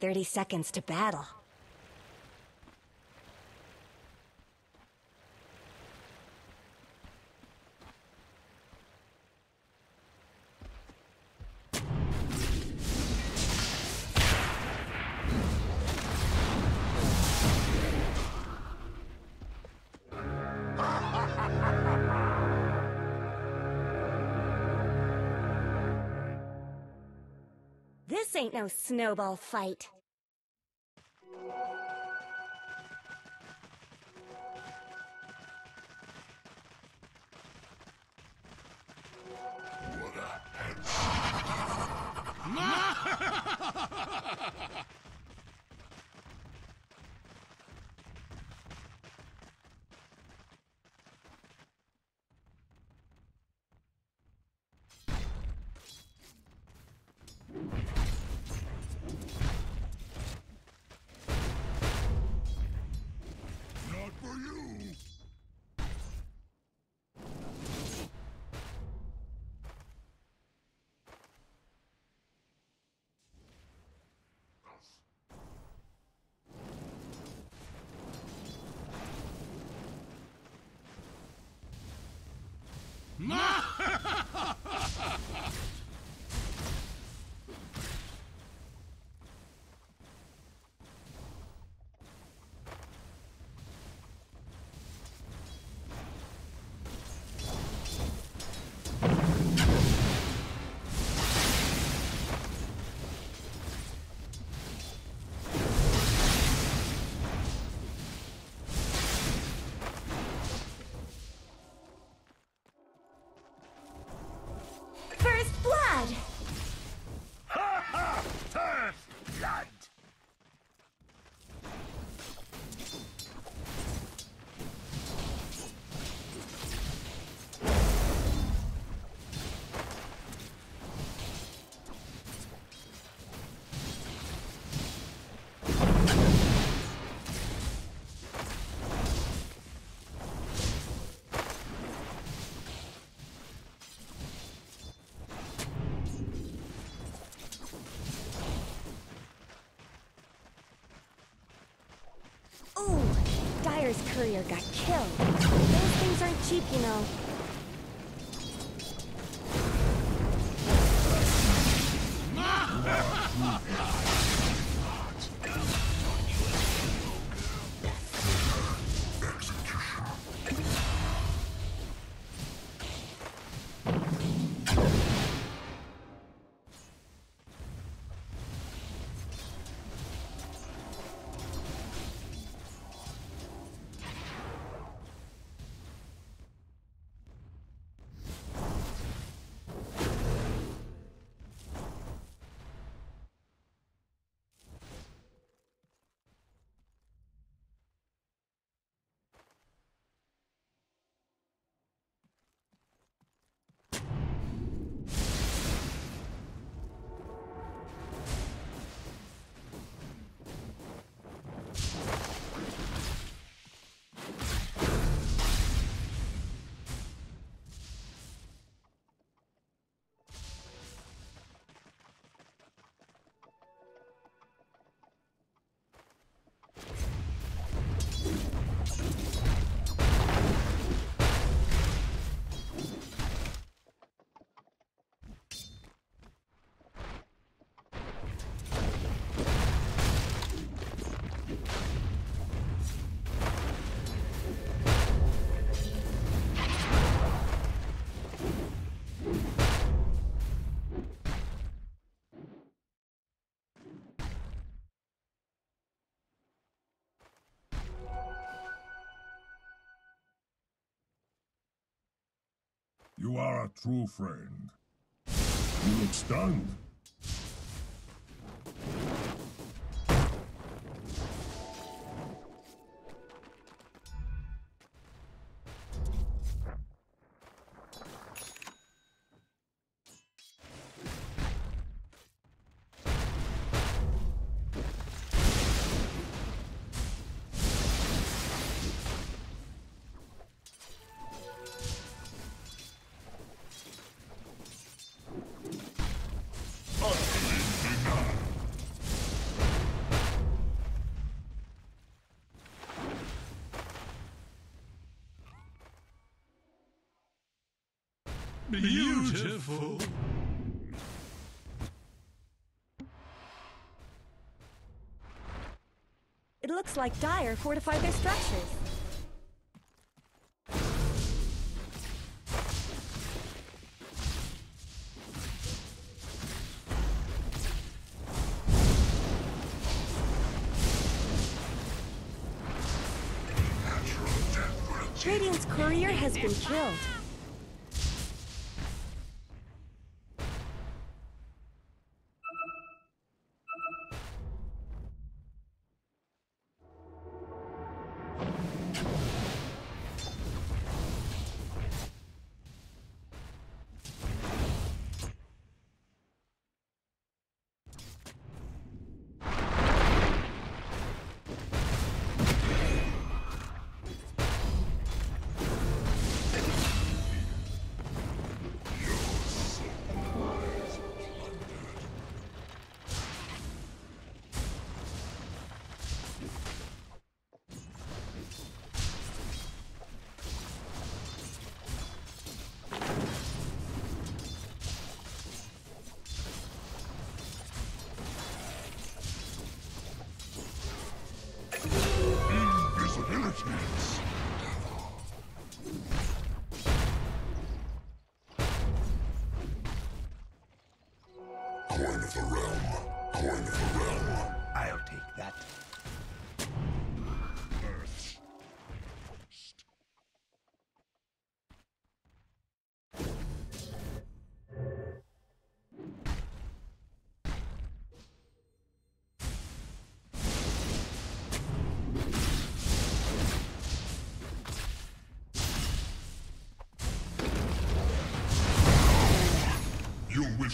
30 seconds to battle. This ain't no snowball fight. Courier got killed. Those things aren't cheap, you know. You are a true friend. You look stunned. Beautiful. It looks like Dire fortified their structures. Radiant's courier has been killed.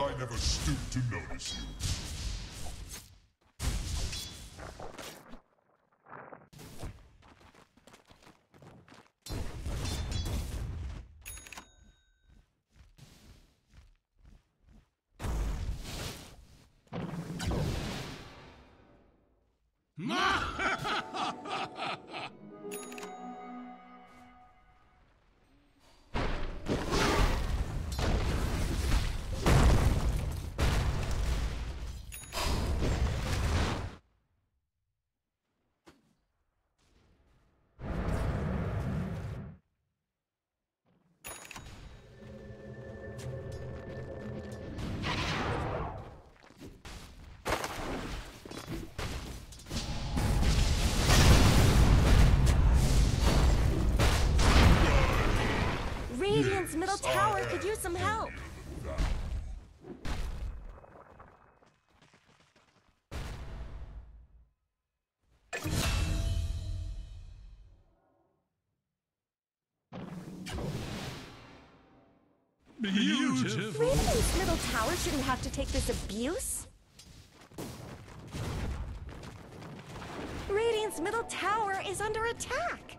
I never stooped to notice you. Middle tower could use some help. Beautiful. Radiant's middle tower shouldn't have to take this abuse. Radiant's middle tower is under attack.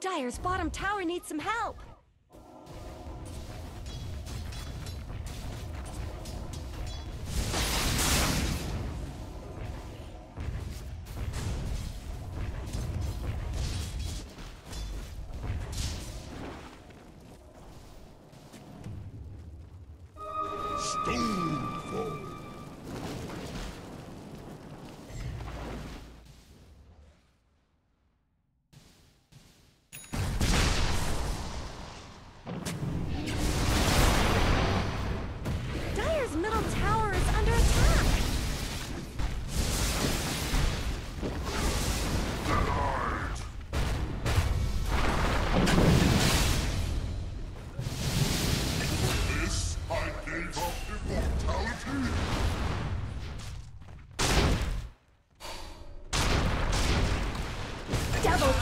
Dire's bottom tower needs some help.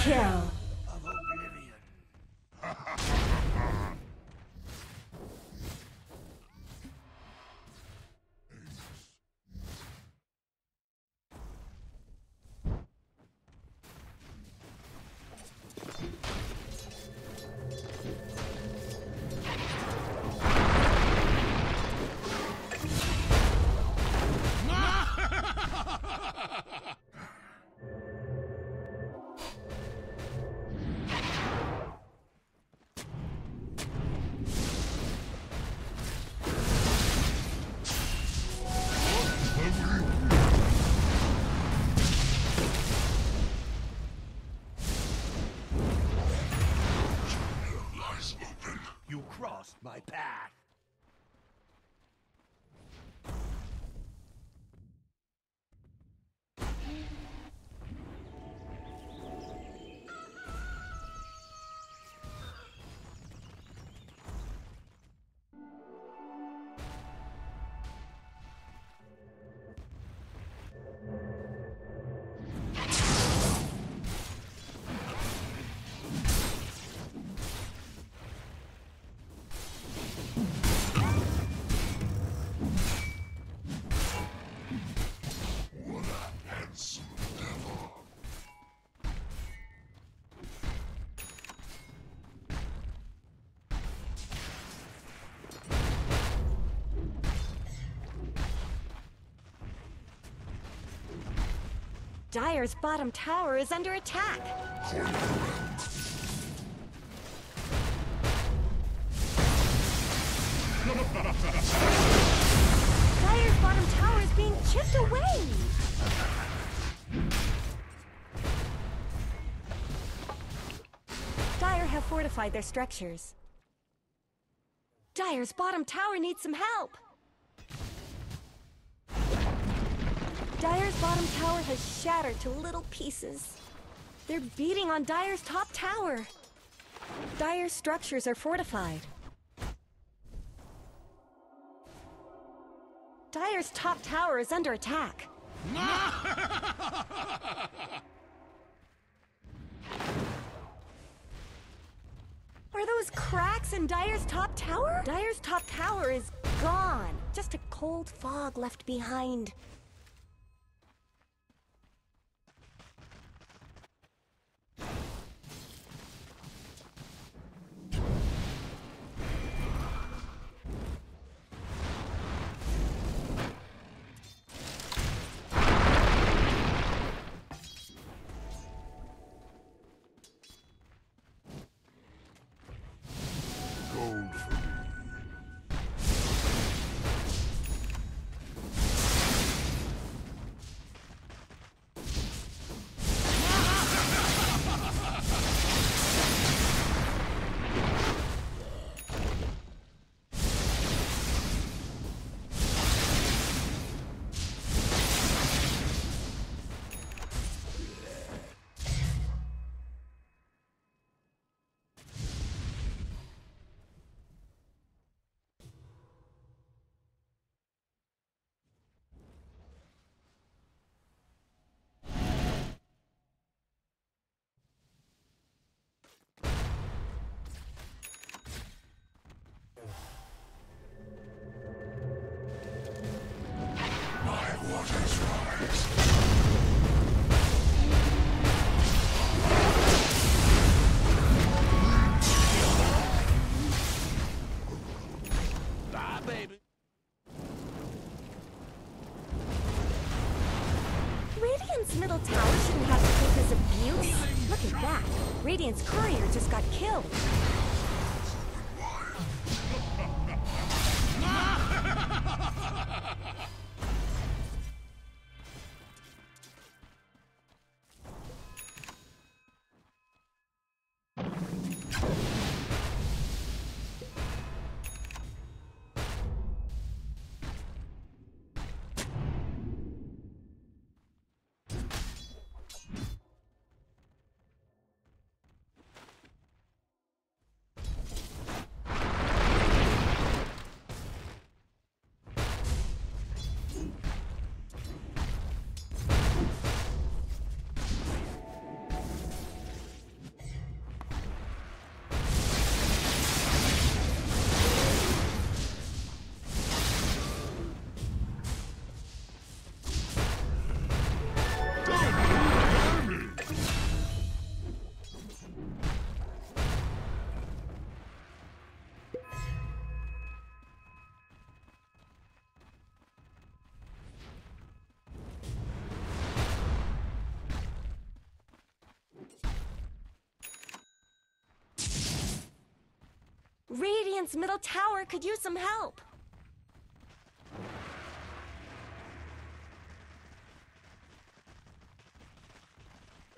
Kill. You crossed my path. Dire's bottom tower is under attack. Dire's bottom tower is being chipped away. Dire have fortified their structures. Dire's bottom tower needs some help. Dire's bottom tower has shattered to little pieces. They're beating on Dire's top tower. Dire's structures are fortified. Dire's top tower is under attack. Are those cracks in Dire's top tower? Dire's top tower is gone. Just a cold fog left behind. Radiant's courier just got killed. Radiant's middle tower could use some help.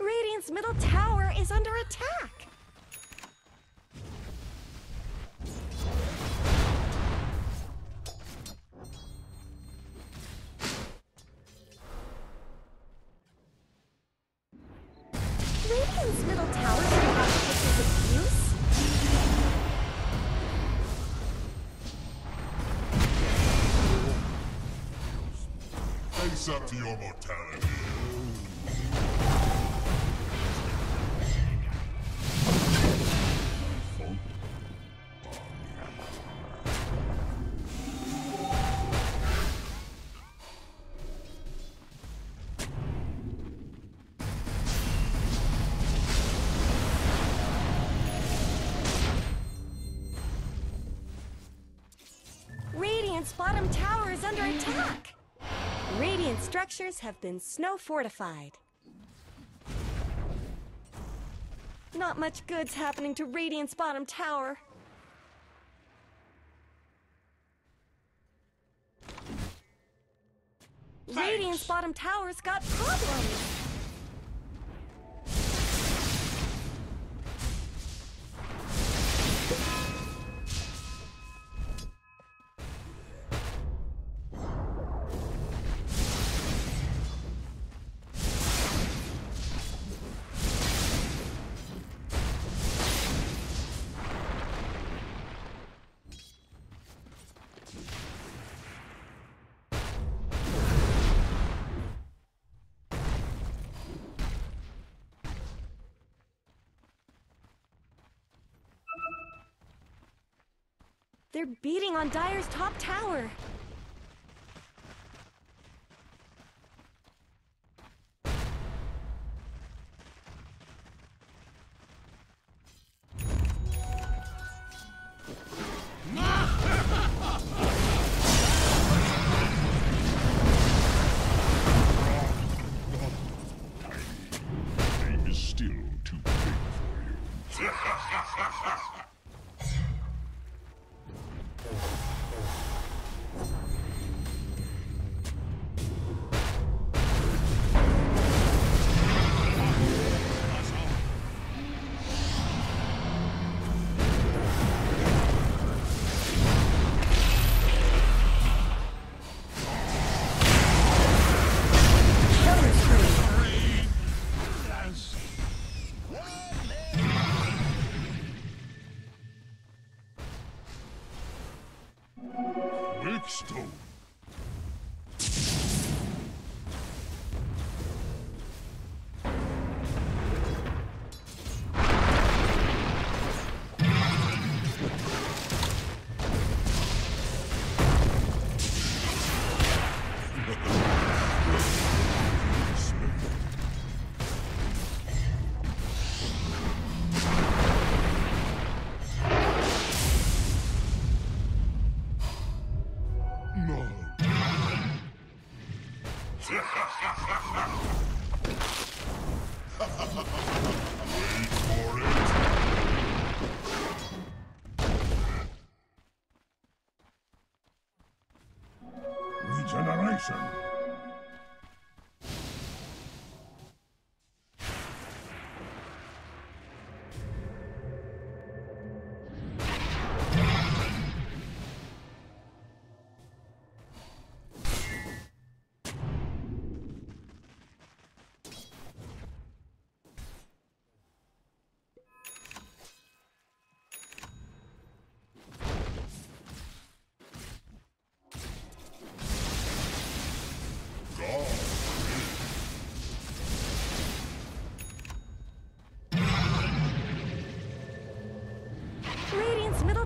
Radiant's middle tower is under attack. accept your mortality. Radiant's bottom tower is under attack! Radiant structures have been snow fortified. Not much good's happening to Radiant's bottom tower. Thanks. Radiant's bottom tower's got problems! They're beating on Dire's top tower. Time is still too big for you. Regeneration.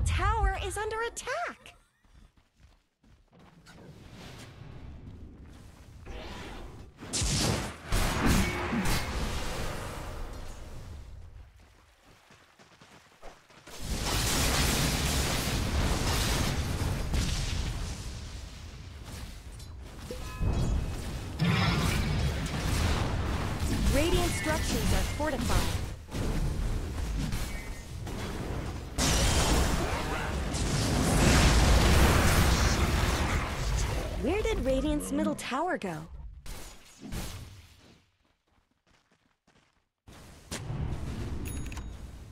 Tower is under attack. Radiant structures are fortified. Where did Radiant's middle tower go?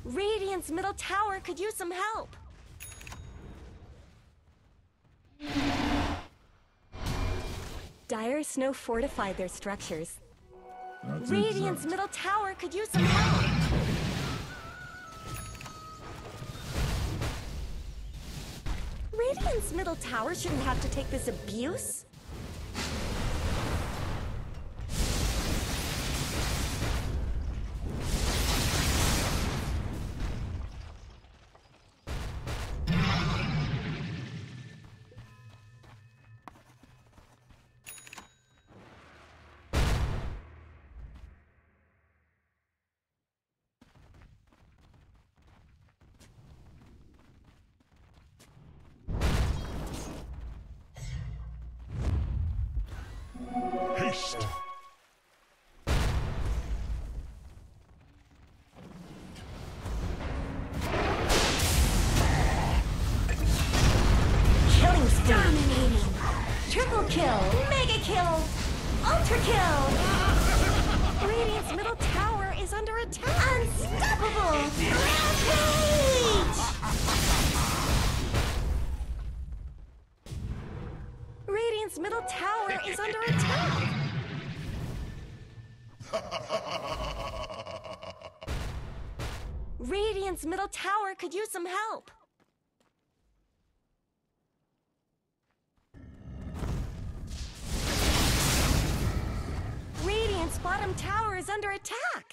Radiant's middle tower could use some help. Dire snow fortified their structures. Radiant's middle tower could use some help. Radiant's middle tower shouldn't have to take this abuse. kill, mega kill, ultra kill. Radiant's middle tower is under attack. Unstoppable rampage. Radiant's middle tower is under attack. Radiant's middle tower could use some help. Radiant's bottom tower is under attack.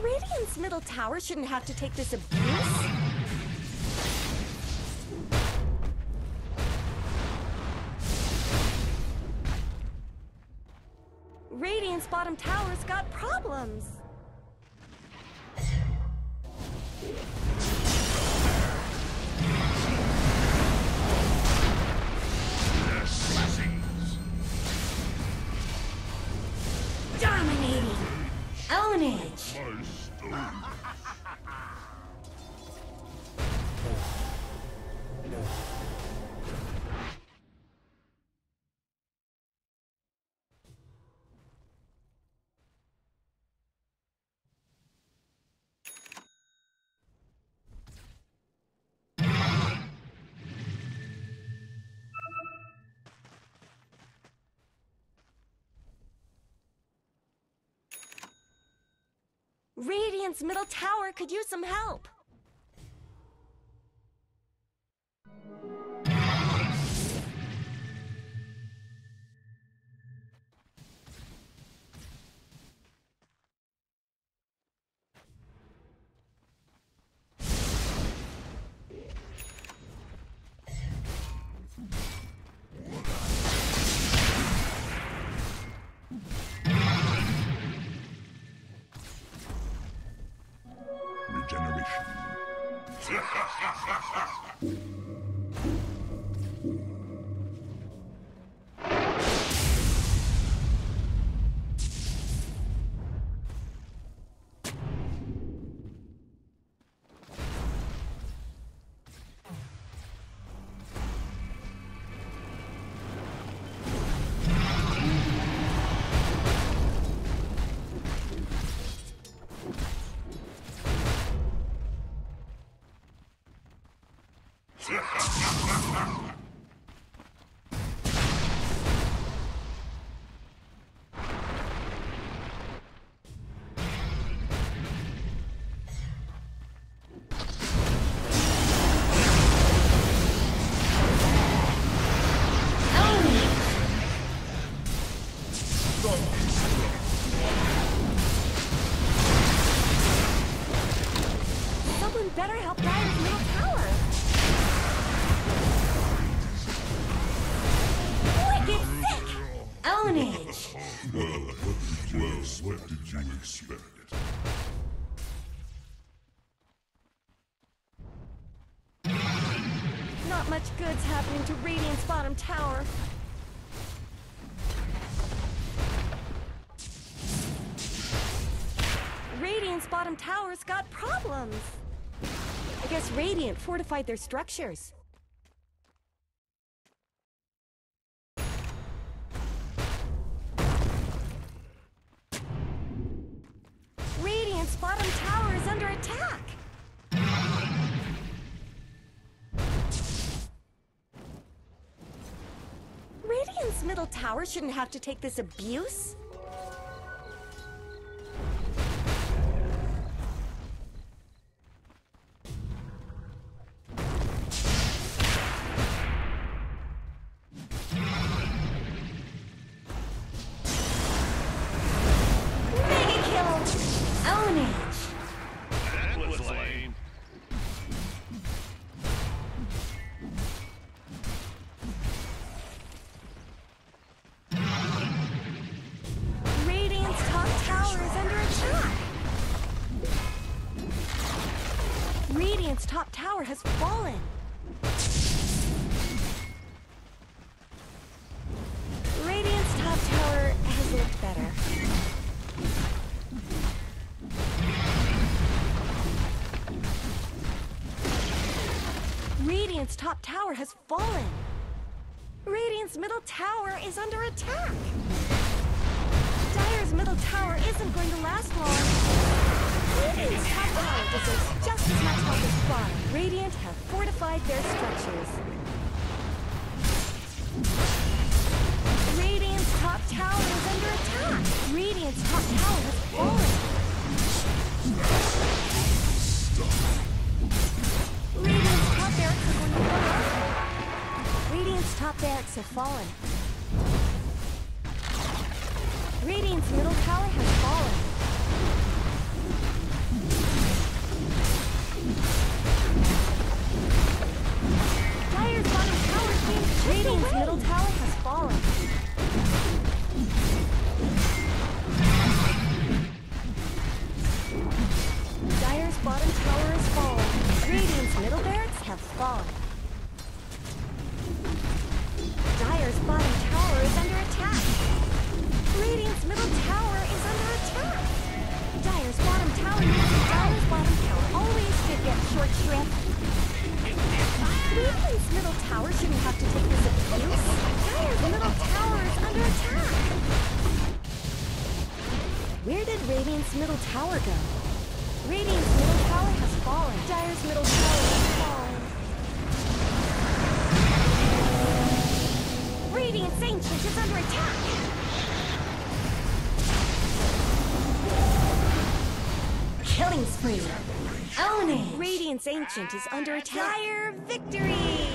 Radiant's middle tower shouldn't have to take this abuse. Radiant's bottom tower's got problems. Dominating. Ownage. Radiant's middle tower could use some help. What did you expect? Not much good's happening to Radiant's bottom tower. Radiant's bottom tower's got problems. I guess Radiant fortified their structures. Bottom tower is under attack. Radiant's middle tower shouldn't have to take this abuse. Radiant's top tower has fallen. Radiant's top tower has looked better. Radiant's top tower has fallen. Radiant's middle tower is under attack. Dire's middle tower isn't going to last long. Radiant's top tower deserves just as much help as Bard. Radiant have fortified their structures. Radiant's top tower is under attack. Radiant's top tower has fallen. Radiant's top barracks are going to fall. Radiant's top barracks have fallen. Radiant's middle tower has fallen. Dire's bottom tower is being chipped away. Radiant's middle tower has fallen. Dire's bottom tower has fallen. Radiant's middle barracks have fallen. Dire's bottom tower is under attack. Radiant's middle tower is under attack! Dire's bottom tower needs Dire's bottom tower always should get short shrift. Radiant's middle tower shouldn't have to take this abuse. Dire's middle tower is under attack! Where did Radiant's middle tower go? Radiant's middle tower has fallen. Dire's middle tower has fallen. Radiant's Ancient is under attack! Killing spree. Own it. Radiant's Ancient is under attack. Dire victory!